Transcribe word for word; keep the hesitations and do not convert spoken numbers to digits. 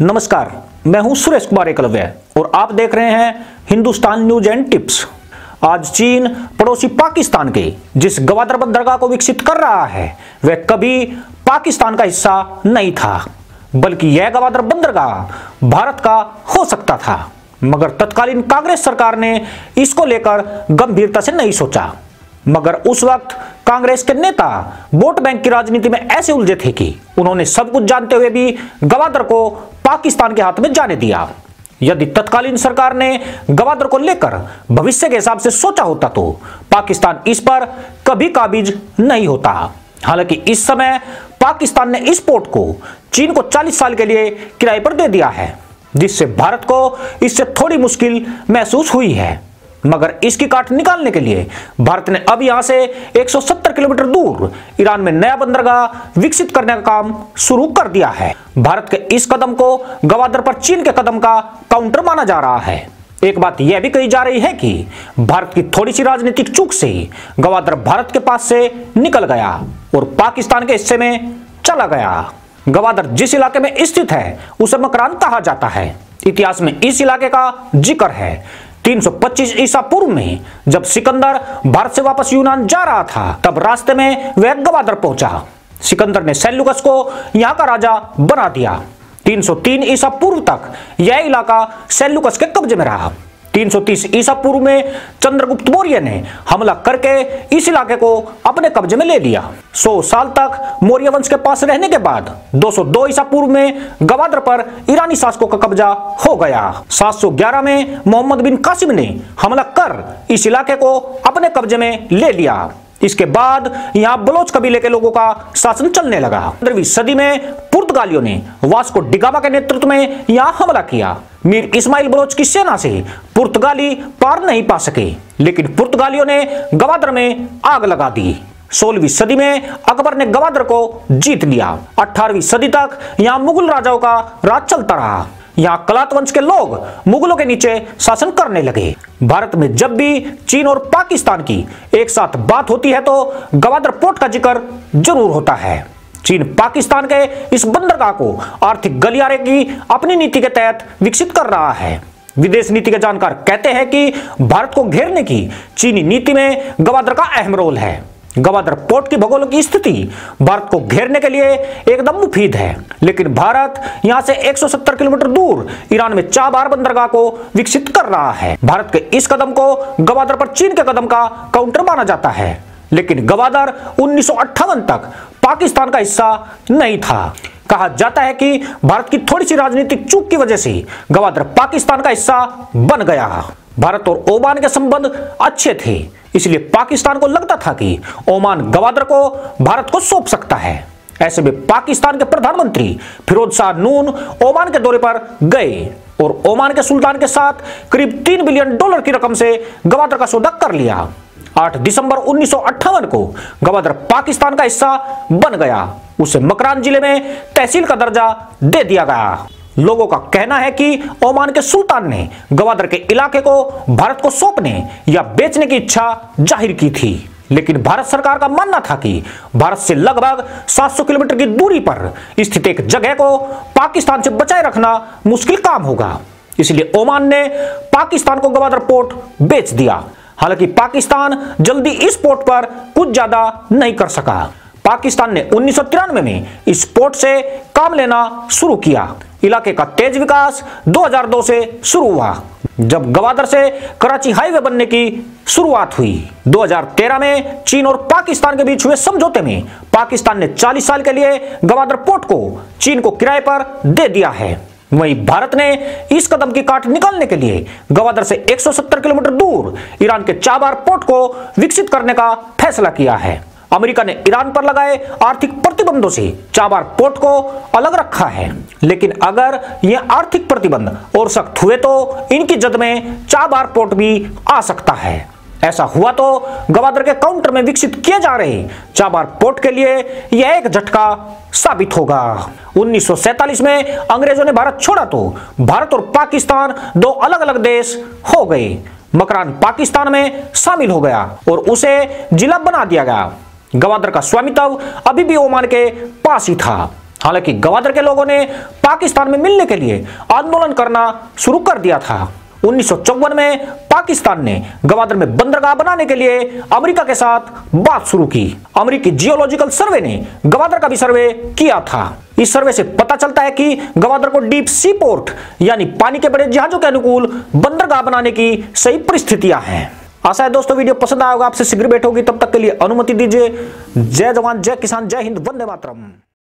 नमस्कार, मैं हूं सुरेशकुमार एकलव्य और आप देख रहे हैं हिंदुस्तान न्यूज़ एंड टिप्स। आज चीन पड़ोसी पाकिस्तान के जिस गवादर बंदरगाह को विकसित कर रहा है वह कभी पाकिस्तान का हिस्सा नहीं था, बल्कि यह गवादर बंदरगाह भारत का हो सकता था, मगर तत्कालीन कांग्रेस सरकार ने इसको लेकर गंभीरता से नहीं सोचा। मगर उस वक्त कांग्रेस के नेता वोट बैंक की राजनीति में ऐसे उलझे थे कि उन्होंने सब कुछ जानते हुए भी गवादर को पाकिस्तान के हाथ में जाने दिया। यदि तत्कालीन सरकार ने गवादर को लेकर भविष्य के हिसाब से सोचा होता तो पाकिस्तान इस पर कभी काबिज नहीं होता। हालांकि इस समय पाकिस्तान ने इस पोर्ट को चीन को चालीस साल के लिए किराए पर दे दिया है, जिससे भारत को इससे थोड़ी मुश्किल महसूस हुई है, मगर इसकी काट निकालने के लिए भारत ने अब यहां से एक सौ सत्तर किलोमीटर दूर ईरान में नया बंदरगाह विकसित करने का काम शुरू कर दिया है। भारत के इस कदम को गवादर पर चीन के कदम का काउंटर माना जा रहा है। एक बात यह भी कही जा रही है कि भारत की थोड़ी सी राजनीतिक चूक से ही गवादर भारत के पास से निकल गया और पाकिस्तान के हिस्से में चला गया। गवादर जिस इलाके में स्थित है उसे मकरान कहा जाता है। इतिहास में इस इलाके का जिक्र है। तीन सौ पच्चीस ईसा पूर्व में जब सिकंदर भारत से वापस यूनान जा रहा था, तब रास्ते में वह गवादर पहुंचा। सिकंदर ने सेलुकस को यहां का राजा बना दिया। तीन सौ तीन ईसा पूर्व तक यह इलाका सेलुकस के कब्जे में रहा। तीन सौ तीस ईसा पूर्व में चंद्रगुप्त मौर्य ने हमला करके इस इलाके को अपने कब्जे में ले लिया। सौ साल तक मौर्य वंश के पास रहने के बाद दो सौ दो ईसा पूर्व में गवादर पर ईरानी शासकों का कब्जा हो गया। सात सौ ग्यारह में मोहम्मद बिन कासिम ने हमला कर इस इलाके को अपने कब्जे में ले लिया। इसके बाद यहाँ बलोच कबीले के लोगों का शासन चलने लगा। पंद्रहवीं सदी में पुर्तगालियों ने वास्को डिगामा के नेतृत्व में यहाँ हमला किया। मीर इस्माइल ब्रोच की सेना से पुर्तगाली पार नहीं पा सके, लेकिन पुर्तगालियों ने गवादर में आग लगा दी। सोलहवीं सदी में अकबर ने गवादर को जीत लिया। अठारहवीं सदी तक यहाँ मुगल राजाओं का राज चलता रहा। यहाँ कलातवंश के लोग मुगलों के नीचे शासन करने लगे। भारत में जब भी चीन और पाकिस्तान की एक साथ बात होती है तो गवादर पोर्ट का जिक्र जरूर होता है। चीन पाकिस्तान के इस बंदरगाह को आर्थिक गलियारे की अपनी नीति के तहत विकसित कर रहा है। विदेश नीति के जानकार कहते हैं कि भारत को घेरने की चीनी नीति में गवादर का अहम रोल है। गवादर पोर्ट की भौगोलिक स्थिति भारत को घेरने के लिए एकदम मुफीद है, लेकिन भारत यहां से एक सौ सत्तर किलोमीटर दूर ईरान में चाबहार बंदरगाह को विकसित कर रहा है। भारत के इस कदम को गवादर पर चीन के कदम का काउंटर माना जाता है, लेकिन गवादर उन्नीस सौ अट्ठावन तक पाकिस्तान का हिस्सा नहीं था। कहा जाता है कि भारत की थोड़ी सी राजनीतिक चूक की वजह से गवादर पाकिस्तान का हिस्सा बन गया। भारत और ओमान के संबंध अच्छे थे, इसलिए पाकिस्तान को लगता था कि ओमान गवादर को भारत को सौंप सकता है। ऐसे में पाकिस्तान के प्रधानमंत्री फिरोज शाह नून ओमान के दौरे पर गए और ओमान के सुल्तान के साथ करीब तीन बिलियन डॉलर की रकम से गवादर का सौदा कर लिया। आठ दिसंबर उन्नीस सौ अट्ठावन को गवादर पाकिस्तान का हिस्सा बन गया। उसे मकरान जिले में तहसील का दर्जा दे दिया गया। लोगों का कहना है कि ओमान के सुल्तान ने गवादर के इलाके को भारत को सौंपने या बेचने की इच्छा जाहिर की थी, लेकिन भारत सरकार का मानना था कि भारत से लगभग सात सौ किलोमीटर की दूरी पर स्थित एक जगह को पाकिस्तान से बचाए रखना मुश्किल काम होगा, इसलिए ओमान ने पाकिस्तान को गवादर पोर्ट बेच दिया। हालांकि पाकिस्तान जल्दी इस पोर्ट पर कुछ ज्यादा नहीं कर सका। पाकिस्तान ने उन्नीस सौ तिरानवे में इस पोर्ट से काम लेना शुरू किया। इलाके का तेज विकास दो हज़ार दो से शुरू हुआ, जब गवादर से कराची हाईवे बनने की शुरुआत हुई। दो हज़ार तेरह में चीन और पाकिस्तान के बीच हुए समझौते में पाकिस्तान ने चालीस साल के लिए गवादर पोर्ट को चीन को किराए पर दे दिया है। वहीं भारत ने इस कदम की काट निकालने के लिए गवादर से एक सौ सत्तर किलोमीटर दूर ईरान के चाबहार पोर्ट को विकसित करने का फैसला किया है। अमेरिका ने ईरान पर लगाए आर्थिक प्रतिबंधों से चाबहार पोर्ट को अलग रखा है, लेकिन अगर ये आर्थिक प्रतिबंध और सख्त हुए तो इनकी जद में चाबहार पोर्ट भी आ सकता है। ऐसा हुआ तो गवादर के काउंटर में विकसित किए जा रहे चाबहार पोर्ट के लिए यह एक झटका साबित होगा। उन्नीस सौ सैतालीस में अंग्रेजों ने भारत छोड़ा तो भारत और पाकिस्तान दो अलग अलग देश हो गए। मकरान पाकिस्तान में शामिल हो गया और उसे जिला बना दिया गया। गवादर का स्वामित्व अभी भी ओमान के पास ही था। हालांकि गवादर के लोगों ने पाकिस्तान में मिलने के लिए आंदोलन करना शुरू कर दिया था। उन्नीस सौ चौवन में पाकिस्तान ने गवादर में बंदरगाह बनाने के लिए अमेरिका के साथ बात शुरू की। अमेरिकी जियोलॉजिकल सर्वे ने गवादर का भी सर्वे किया था। इस सर्वे से पता चलता है कि गवादर को डीप सी पोर्ट यानी पानी के बड़े जहाजों के अनुकूल बंदरगाह बनाने की सही परिस्थितियां हैं। आशा है दोस्तों वीडियो पसंद आएगा। आपसे शीघ्र भेंट होगी, तब तक के लिए अनुमति दीजिए। जय जवान जय किसान, जय हिंद, वंदे मातरम।